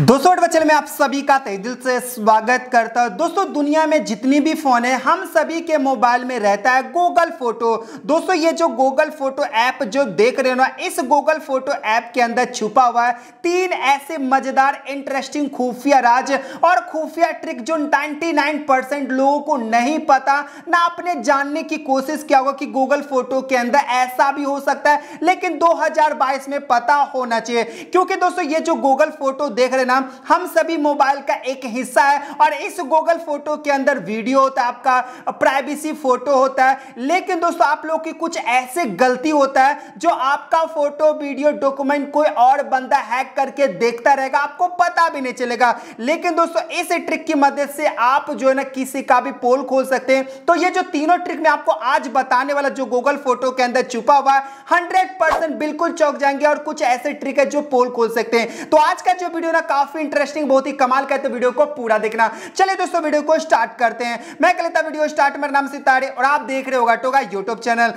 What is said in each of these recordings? दोस्तों चैनल में आप सभी का तहे दिल से स्वागत करता हूं। दोस्तों दुनिया में जितनी भी फोन है हम सभी के मोबाइल में रहता है गूगल फोटो। दोस्तों ये जो गूगल फोटो ऐप जो देख रहे हो ना, इस गूगल फोटो ऐप के अंदर छुपा हुआ है तीन ऐसे मजेदार इंटरेस्टिंग खुफिया राज और खुफिया ट्रिक जो 99% लोगों को नहीं पता। ना आपने जानने की कोशिश किया होगा कि गूगल फोटो के अंदर ऐसा भी हो सकता है, लेकिन 2022 में पता होना चाहिए, क्योंकि दोस्तों ये जो गूगल फोटो देख रहे ना हम सभी मोबाइल का एक हिस्सा है। और इस गूगल फोटो के अंदर वीडियो होता है, आपका प्राइवेसी फोटो होता है, लेकिन दोस्तों आप लोग की कुछ ऐसे गलती होता है जो आपका फोटो वीडियो डॉक्यूमेंट कोई और बंदा हैक करके देखता रहेगा, आपको पता भी नहीं चलेगा। लेकिन दोस्तों इस ट्रिक की मदद से आप जो है ना किसी का भी पोल खोल सकते हैं। तो ये जो तीनों ट्रिक में आपको आज बताने वाला जो गूगल फोटो के अंदर छुपा हुआ है 100% बिल्कुल चौंक जाएंगे और कुछ ऐसे ट्रिक है जो पोल खोल सकते हैं। तो आज का जो वीडियो ना काफी इंटरेस्टिंग, बहुत ही कमाल का है, तो वीडियो को पूरा देखना। चलिए दोस्तों वीडियो को स्टार्ट करते हैं। मैं कर लेता वीडियो स्टार्ट। मेरा नाम सितारे और आप देख रहे होगा टोगा YouTube चैनल।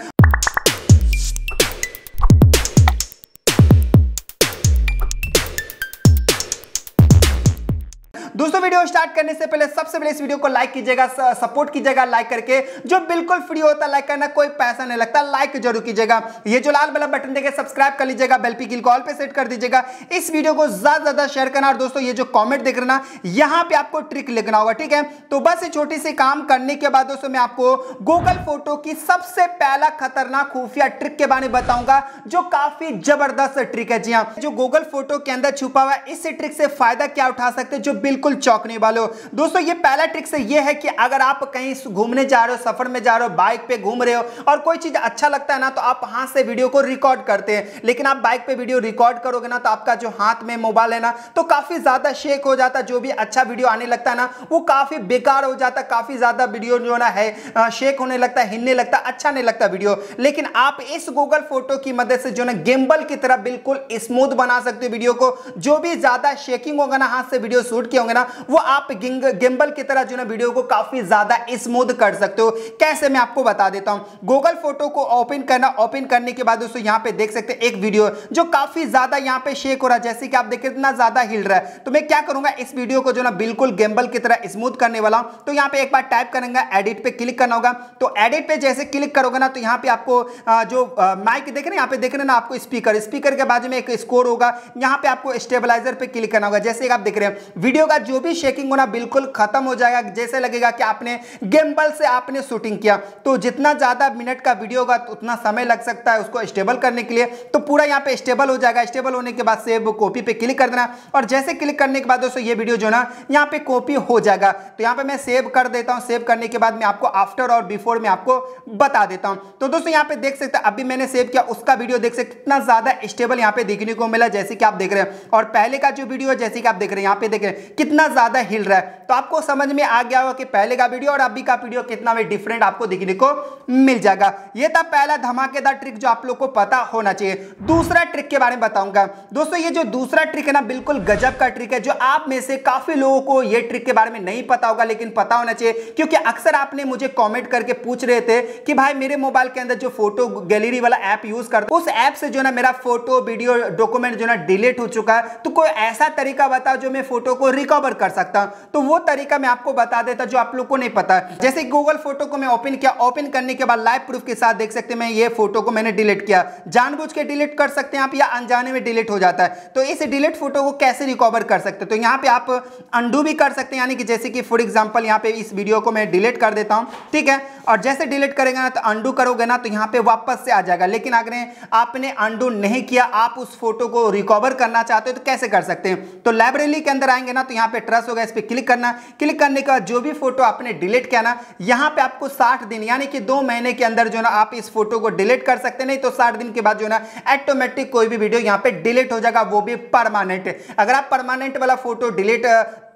दोस्तों वीडियो स्टार्ट करने से पहले सबसे पहले इस वीडियो को लाइक कीजिएगा, सपोर्ट कीजिएगा लाइक करके, जो बिल्कुल फ्री होता है। लाइक करना कोई पैसा नहीं लगता, लाइक जरूर कीजिएगा। ये जो लाल वाला बटन देके सब्सक्राइब कर लीजिएगा, बेल पे क्लिक ऑल पे सेट कर दीजिएगा। इस वीडियो को ज्यादा ज्यादा शेयर करना। और दोस्तों ये जो कॉमेंट देख रहे हैं यहाँ पे आपको ट्रिक लिखना होगा, ठीक है। तो बस छोटी सी काम करने के बाद दोस्तों मैं आपको गूगल फोटो की सबसे पहला खतरनाक खुफिया ट्रिक के बारे में बताऊंगा, जो काफी जबरदस्त ट्रिक है। जी हाँ, जो गूगल फोटो के अंदर छुपा हुआ है इस ट्रिक से फायदा क्या उठा सकते हैं, जो बिल्कुल चौंकने वालों। दोस्तों ये पहला ट्रिक से ये है कि अगर आप कहीं घूमने जा रहे हो, सफर में जा रहे हो, बाइक पे घूम रहे हो और कोई चीज अच्छा लगता है ना, तो आप हाथ से वीडियो को रिकॉर्ड करते हैं। लेकिन आप बाइक पे वीडियो रिकॉर्ड करोगे ना तो आपका जो हाथ में मोबाइल है ना तो काफी ज्यादा शेक हो जाता है। जो भी अच्छा वीडियो आने लगता है ना वो काफी बेकार हो जाता है, काफी ज्यादा वीडियो जो ना है शेक होने लगता है, हिलने लगता है, अच्छा नहीं लगता वीडियो। लेकिन आप इस गूगल फोटो की मदद से जो ना गिम्बल की तरह बिल्कुल स्मूथ बना सकते हो वीडियो को। जो भी ज्यादा शेकिंग होगा ना, हाथ से वीडियो शूट किया होंगे ना, वो आप गिम्बल की तरह जो ना वीडियो को काफी ज्यादा स्मूथ कर सकते हो। कैसे मैं आपको बता देता हूं। गूगल फोटो को ओपन करना। ओपन करने के बाद दोस्तों यहां पे देख सकते हैं एक वीडियो जो काफी ज्यादा यहां पे शेक हो रहा है, जैसे कि आप देख कितना ज्यादा हिल रहा है। तो मैं क्या करूंगा, इस वीडियो को जो ना बिल्कुल गिम्बल की तरह स्मूथ करने वाला हूं। तो यहां पे एक बार टाइप करेंगे, एडिट पे क्लिक करना होगा। तो एडिट पे जैसे क्लिक करोगे ना तो यहां पे आपको जो माइक देख रहे हैं, यहां पे देख रहे हैं ना आपको स्पीकर, स्पीकर के बाजू में एक स्कोर होगा, यहां पे आपको स्टेबलाइजर पे क्लिक करना होगा। जैसे आप देख रहे हैं वीडियो का जो भी शेकिंग होना बिल्कुल खत्म हो जाएगा, जैसे लगेगा कि आपने गिम्बल से आपने शूटिंग किया। तो जितना ज्यादा मिनट का वीडियो होगा तो उतना समय लग सकता है उसको स्टेबल करने के लिए, तो पूरा यहाँ पे स्टेबल हो जाएगा। स्टेबल होने के बाद सेव कॉपी पे क्लिक कर देना और जैसे क्लिक करने के बाद दोस्तों ये वीडियो जो ना यहाँ पे कॉपी हो जाएगा। तो यहाँ पे मैं सेव कर देता हूँ। सेव करने के बाद मैं आपको आफ्टर और बिफोर में आपको बता देता हूँ। तो दोस्तों यहाँ पे देख सकते हैं अभी मैंने सेव किया उसका वीडियो देख सकते कितना ज्यादा स्टेबल यहाँ पे देखने को मिला, जैसे कि आप देख रहे हैं। और पहले का जो वीडियो है जैसे कि आप देख रहे हैं यहाँ पे देख रहे हैं कितना ज्यादा हिल रहा है। तो आपको समझ में आ गया होगा कि पहले का वीडियो और अभी का वीडियो कितना में डिफरेंट आपको देखने को मिल जाएगा। ये था पहला धमाकेदार ट्रिक जो आप लोग को पता होना चाहिए। दूसरा ट्रिक के बारे में बताऊंगा। दोस्तों ये जो दूसरा ट्रिक है ना बिल्कुल गजब का ट्रिक है, जो आप में से काफी लोगों को ये ट्रिक के बारे में नहीं पता होगा, लेकिन पता होना चाहिए, क्योंकि अक्सर आपने मुझे कॉमेंट करके पूछ रहे थे कि भाई मेरे मोबाइल के अंदर जो फोटो गैलरी वाला ऐप यूज करता हूं, उस ऐप से जो ना मेरा फोटो वीडियो डॉक्यूमेंट जो ना डिलीट हो चुका है, तो कोई ऐसा तरीका बताओ जो मैं फोटो को रिकवर कर सकता हूं। तो वो तरीका मैं आपको बता देता जो आप लोग को नहीं पता। जैसे गूगल फोटो को मैं ओपन किया, ओपन करने के बाद लाइव प्रूफ के साथ देख सकते हैं मैं ये फोटो को मैंने डिलीट किया। जानबूझ के डिलीट कर सकते हैं आप या अनजाने में डिलीट हो जाता है। तो इस डिलीट फोटो को कैसे रिकवर कर सकते हैं, तो यहाँ पे आप अंडू भी कर सकते हैं, यानी कि जैसे कि फॉर एग्जाम्पल यहाँ पे इस वीडियो को मैं डिलीट कर देता हूँ, ठीक है। और जैसे डिलीट करेंगे ना तो अंडू करोगे ना तो यहाँ पे वापस से आ जाएगा। लेकिन अगर आपने अंडू नहीं किया, आप उस फोटो को रिकवर करना चाहते हो तो कैसे कर सकते हैं। तो लाइब्रेरी के अंदर आएंगे ना तो यहाँ पे ट्रस्ट होगा, इस पे क्लिक करना। क्लिक करने के बाद जो भी फोटो आपने डिलीट किया ना यहाँ पे आपको 60 दिन यानी कि 2 महीने के अंदर जो ना आप इस फोटो को डिलीट कर सकते हैं। नहीं तो 60 दिन के बाद जो ना ऑटोमेटिक कोई भी वीडियो यहाँ पे डिलीट हो जाएगा, वो भी परमानेंट। अगर आप परमानेंट वाला फोटो डिलीट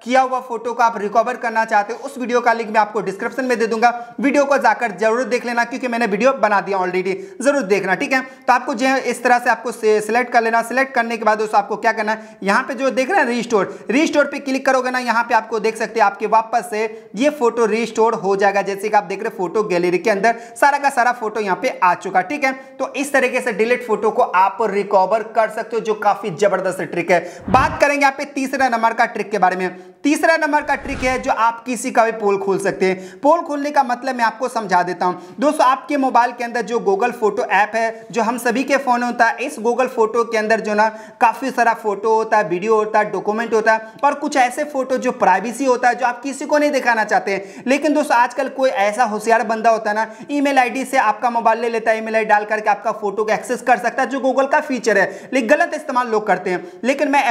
किया हुआ फोटो को आप रिकवर करना चाहते हो उस वीडियो का लिंक मैं आपको डिस्क्रिप्शन में दे दूंगा। वीडियो को जाकर जरूर देख लेना क्योंकि मैंने वीडियो बना दिया ऑलरेडी, जरूर देखना ठीक है। तो आपको जो है इस तरह से आपको सिलेक्ट कर लेना। सिलेक्ट करने के बाद दोस्तों आपको क्या करना है, यहाँ पे जो देख रहे हैं रिस्टोर, रिस्टोर पे क्लिक करोगे ना, यहाँ पे आपको देख सकते हैं आपके वापस से ये फोटो रिस्टोर हो जाएगा। जैसे कि आप देख रहे हैं फोटो गैलरी के अंदर सारा का सारा फोटो यहाँ पे आ चुका ठीक है। तो इस तरीके से डिलीट फोटो को आप रिकवर कर सकते हो, जो काफी जबरदस्त ट्रिक है। बात करेंगे यहाँ पे तीसरा नंबर का ट्रिक के बारे में। तीसरा नंबर का ट्रिक है जो आप किसी का भी पोल खोल सकते हैं। पोल खोलने का मतलब मैं आपको समझा देता हूं। दोस्तों आपके मोबाइल के अंदर जो गूगल फोटो ऐप है जो हम सभी के फोन में होता है, इस गूगल फोटो के अंदर जो ना काफी सारा फोटो होता है, वीडियो होता है, डॉक्यूमेंट होता है और कुछ ऐसे फोटो जो प्राइवेसी होता है जो आप किसी को नहीं दिखाना चाहते हैं। लेकिन दोस्तों आजकल कोई ऐसा होशियार बंदा होता है ना, ईमेल आईडी से आपका मोबाइल ले लेता है, ईमेल आईडी डाल करके आपका फोटो को एक्सेस कर सकता है, जो गूगल का फीचर है, लेकिन गलत इस्तेमाल लोग करते हैं। लेकिन मैं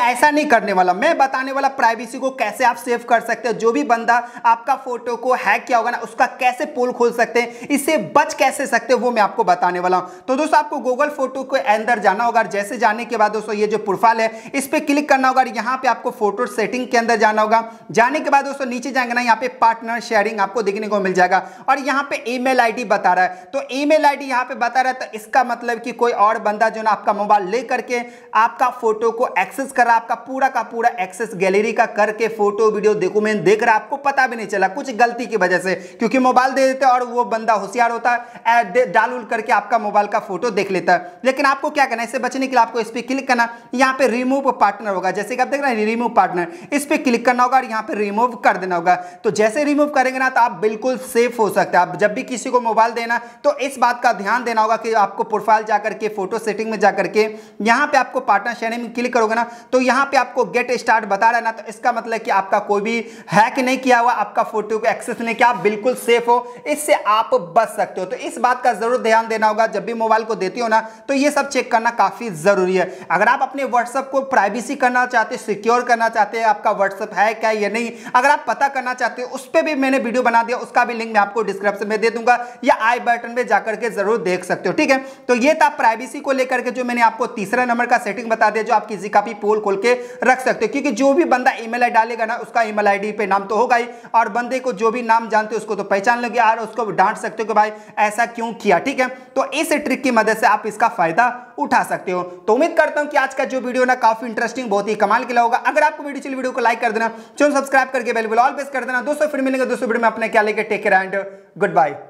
ऐसा नहीं करने वाला, मैं बताने वाला प्राइवेसी को कैसे आप सेव कर सकते हो, जो भी बंदा आपका फोटो को हैक किया होगा ना उसका कैसे पोल खोल सकते हैं, इससे बच कैसे सकते हो वो मैं आपको बताने वाला हूं। तो दोस्तों आपको गूगल फोटो के अंदर जाना होगा। जैसे जाने के बाद दोस्तों ये जो प्रोफाइल है इस पे क्लिक करना होगा। यहां पे आपको फोटो सेटिंग के अंदर जाना होगा। जाने के बाद दोस्तों नीचे जाएंगे ना, यहाँ पे पार्टनर शेयरिंग आपको देखने को मिल जाएगा और यहाँ पे ईमेल आईडी बता रहा है। तो ईमेल आईडी यहाँ पे बता रहा है तो इसका मतलब कि कोई और बंदा जो ना आपका मोबाइल लेकर के आपका फोटो को एक्सेस कर रहा है, आपका पूरा का पूरा एक्सेस गैलरी का करके फोटो वीडियो डॉक्यूमेंट देख रहा, आपको पता भी नहीं चला कुछ गलती की वजह से, क्योंकि मोबाइल दे देते हैं और वो बंदा होशियार होता है डालूल करके आपका मोबाइल का फोटो देख लेता है। लेकिन आपको क्या करना है, इससे बचने के लिए आपको इस पर क्लिक करना। यहाँ पे रिमूव पार्टनर होगा, जैसे कि आप देख रहे हैं रिमूव पार्टनर, इस पर क्लिक करना होगा और यहाँ पे रिमूव कर देना होगा। तो जैसे रिमूव करेंगे ना तो आप बिल्कुल सेफ हो सकते हैं। आप जब भी किसी को मोबाइल देना तो इस बात का ध्यान देना होगा कि आपको प्रोफाइल जाकर के फोटो सेटिंग में जाकर के यहाँ पे आपको पार्टनर शेयरिंग में क्लिक करोगे ना तो यहाँ पे आपको गेट स्टार्ट बता रहा है ना, तो इसका मतलब कि आपका कोई भी हैक नहीं किया हुआ, आपका फोटो को एक्सेस नहीं किया, आप बिल्कुल सेफ हो, इससे आप बच सकते हो। तो इस बात का जरूर ध्यान देना होगा, जब भी मोबाइल को देती हो ना तो ये सब चेक करना काफी जरूरी है। अगर आप अपने व्हाट्सएप को प्राइवेसी करना चाहते हो, सिक्योर करना चाहते हैं, आपका व्हाट्सएप है क्या या नहीं अगर आप पता करना चाहते हो, उस पर भी मैंने वीडियो बना दिया, उसका भी लिंक मैं आपको डिस्क्रिप्शन में दे दूंगा या आई बटन में जाकर के जरूर देख सकते हो ठीक है। तो ये था प्राइवेसी को लेकर के जो मैंने आपको तीसरा नंबर का सेटिंग बता दिया, जो आप किसी का भी पोल खोल के रख सकते हो, क्योंकि जो भी बंदा ईमेल आईडी डालेगा ना उसका ईमेल आईडी पे नाम तो होगा ही, और बंदे को जो भी नाम जानते हो उसको तो पहचान लोगे और उसको डांट सकते हो कि भाई ऐसा क्यों किया ठीक है। तो इस ट्रिक की मदद से आप इसका फायदा उठा सकते हो। तो उम्मीद करता हूं कि आज का जो वीडियो ना काफी इंटरेस्टिंग, बहुत ही कमाल के होगा। अगर आपको वीडियो चली, वीडियो को लाइक कर देना, चैनल सब्सक्राइब करके बेल बटन ऑल प्रेस कर देना। दोस्तों फिर मिलेंगे दोस्तों वीडियो में, अपने क्या लेके, take care and good bye.